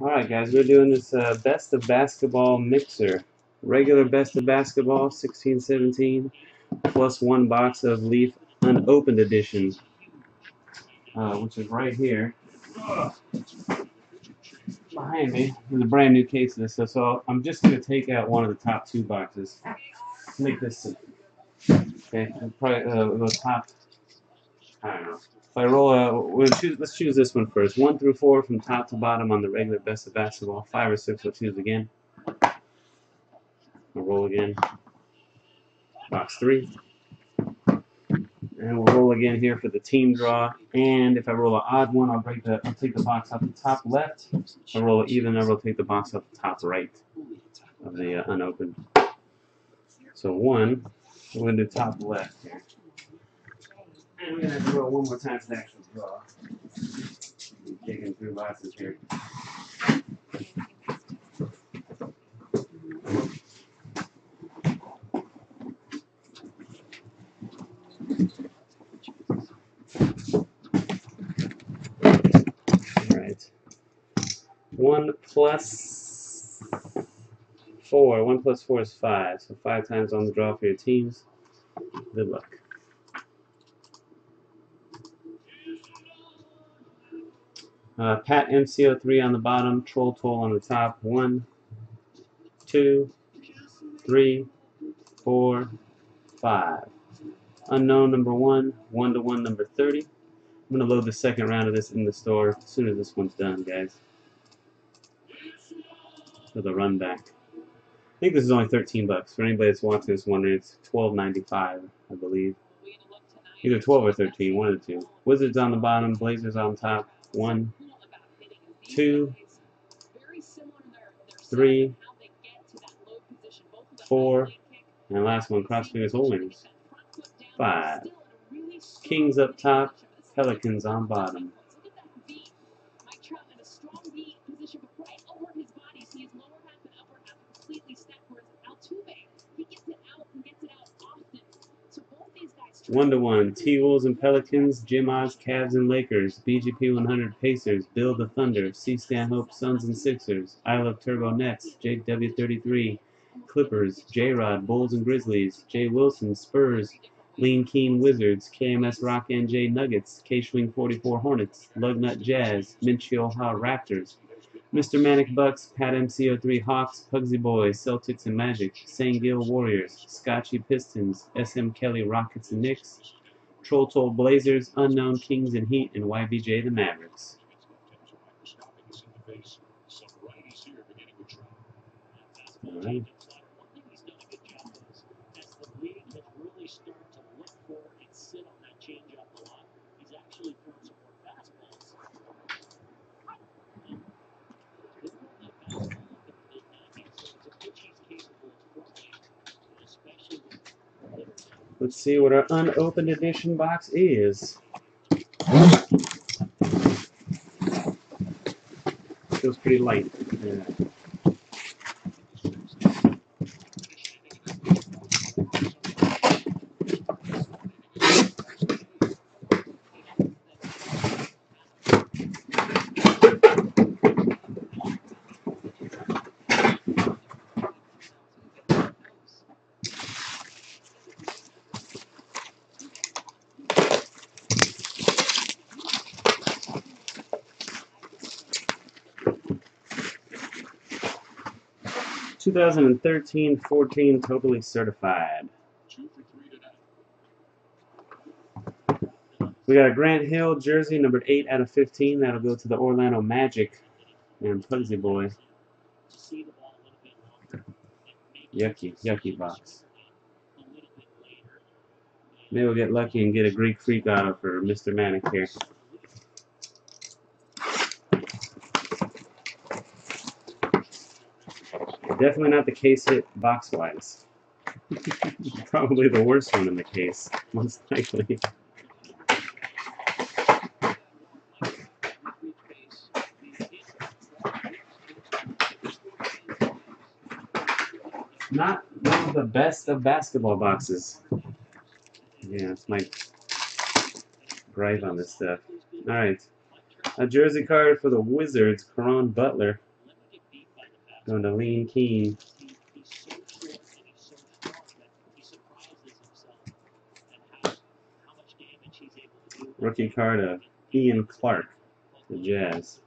Alright guys, we're doing this best of basketball mixer. Regular best of basketball, 16-17, plus one box of Leaf Unopened Edition, which is right here behind me. There's a brand new case of this, so I'm just going to take out one of the top two boxes. Make this, okay, probably the top, I don't know. If I roll out, let's choose this one first. 1 through 4 from top to bottom on the regular best of basketball. 5 or 6 we'll choose again. We'll roll again. Box 3. And we'll roll again here for the team draw. And if I roll an odd one, I'll take the box off the top left. If I roll an even number, I'll take the box off the top right of the unopened. So 1, we're going to do top left here. And we're going to have to roll one more time for the actual draw. I'm digging through boxes here. Alright. 1 plus 4. 1 plus 4 is 5. So 5 times on the draw for your teams. Good luck. Pat MCO3 on the bottom, Troll Toll on the top. 1, 2, 3, 4, 5. Unknown number 1, 1-to-1 number 30. I'm going to load the second round of this in the store as soon as this one's done, guys. For the run back. I think this is only 13 bucks. For anybody that's watching this wondering, it's $12.95, I believe. Either 12 or 13, one of the two. Wizards on the bottom, Blazers on top. 1, 2, 3, 4, and last one, cross fingers, holdings. 5. Kings up top, Pelicans on bottom. One to one, T-Wolves and Pelicans, Jim Oz, Cavs and Lakers, BGP 100 Pacers, Bill the Thunder, C-Stan Hope, Suns and Sixers, Isle of Turbo Nets, JW33, Clippers, J-Rod, Bulls and Grizzlies, J-Wilson, Spurs, Lene Keene, Wizards, KMS Rock and J Nuggets, K-Swing 44 Hornets, Lugnut Jazz, Minchioha Raptors, Mr. Manic Bucks, Pat MCO3 Hawks, Pugsy Boys, Celtics and Magic, Sangil Warriors, Scotchy Pistons, SM Kelly Rockets and Knicks, Troll Toll Blazers, Unknown Kings and Heat, and YBJ the Mavericks. All right. Let's see what our unopened edition box is. Feels pretty light. Yeah. Two 2013-14 totally certified. We got a Grant Hill jersey, number 8 out of 15. That'll go to the Orlando Magic and Pugsy Boy. Yucky, yucky box. Maybe we'll get lucky and get a Greek Freak auto for Mr. Manic here. Definitely not the case hit box-wise. Probably the worst one in the case, most likely. Not one of the best of basketball boxes. Yeah, that's my gripe on this stuff. Alright. A jersey card for the Wizards, Caron Butler. Going to Lene Keene. Rookie card of Ian Clark, the Jazz.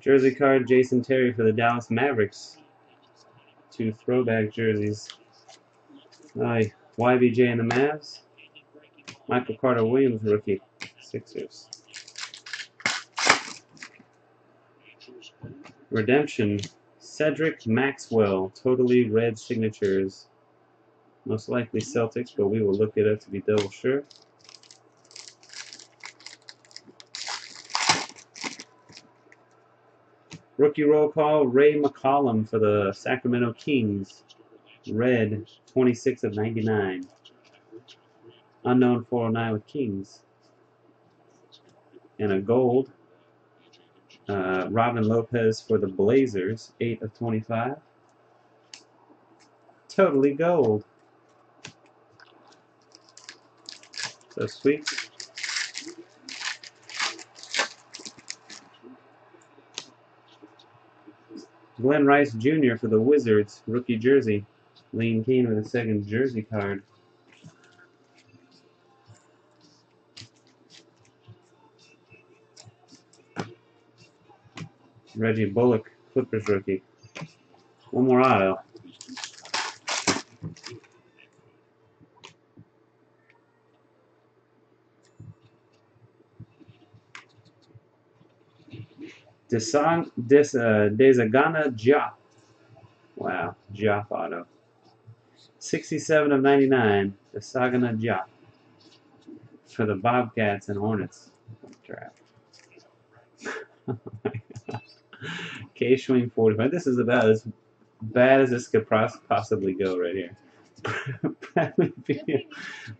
Jersey card, Jason Terry for the Dallas Mavericks. Two throwback jerseys. YBJ and the Mavs. Michael Carter Williams, rookie, Sixers. Redemption, Cedric Maxwell, totally red signatures. Most likely Celtics, but we will look it up to be double sure. Rookie roll call, Ray McCollum for the Sacramento Kings. Red, 26 of 99. Unknown 409 with Kings. And a gold, Robin Lopez for the Blazers, 8 of 25. Totally gold. So sweet. Glenn Rice Jr. for the Wizards, rookie jersey. Lene Keene with a second jersey card. Reggie Bullock, Clippers rookie. One more aisle. Desagana Diop. Wow, Diop auto. 67 of 99, Desagana Diop. For the Bobcats and Hornets. Draft. Oh my God. K-Swing 45. This is about as bad as this could possibly go right here.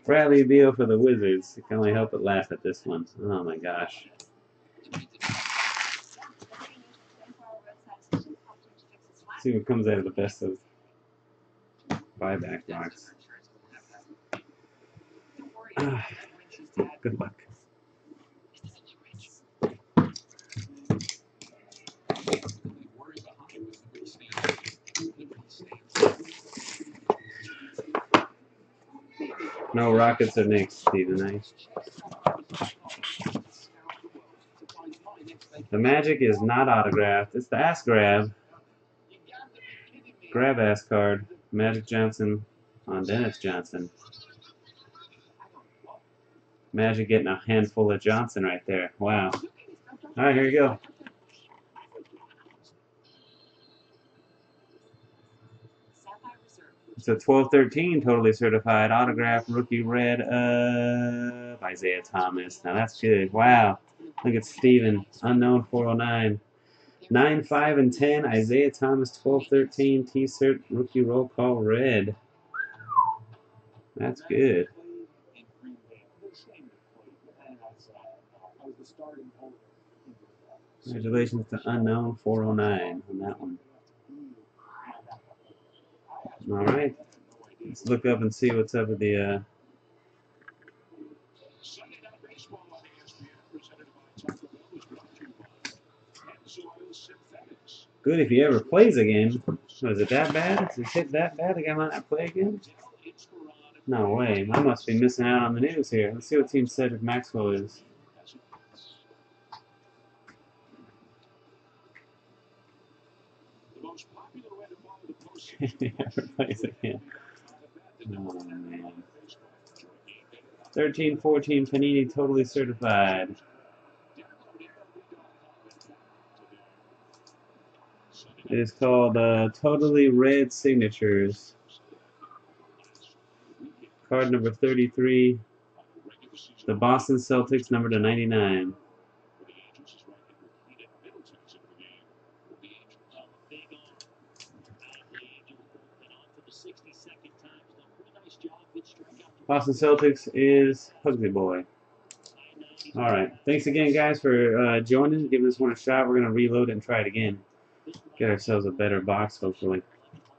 Bradley Beal for the Wizards. I can only help but laugh at this one. Oh my gosh. See what comes out of the best of buyback box. Good luck. No Rockets or Knicks, Steven. The Magic is not autographed. It's the ass grab. Grab ass card, Magic Johnson on Dennis Johnson. Magic getting a handful of Johnson right there. Wow. Alright, here you go. It's a 12/13 totally certified autograph rookie red of Isaiah Thomas. Now that's good. Wow. Look at Steven. Unknown 409. 9, 5, and 10, Isaiah Thomas, 12, 13, T-shirt, rookie roll call, red. That's good. Congratulations to Unknown 409 on that one. All right. Let's look up and see what's up with the... Good if he ever plays again. Was it that bad? Is it that bad? The guy might not play again? No way. I must be missing out on the news here. Let's see what team Cedric Maxwell is. If he ever plays again. Oh, man. 13-14 Panini totally certified. It is called Totally Red Signatures. Card number 33. The Boston Celtics, number to 99. Boston Celtics is Pugsy Boy. All right. Thanks again, guys, for joining. Give this one a shot. We're going to reload it and try it again. Get ourselves a better box, hopefully,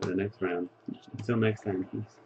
for the next round. Until next time, peace.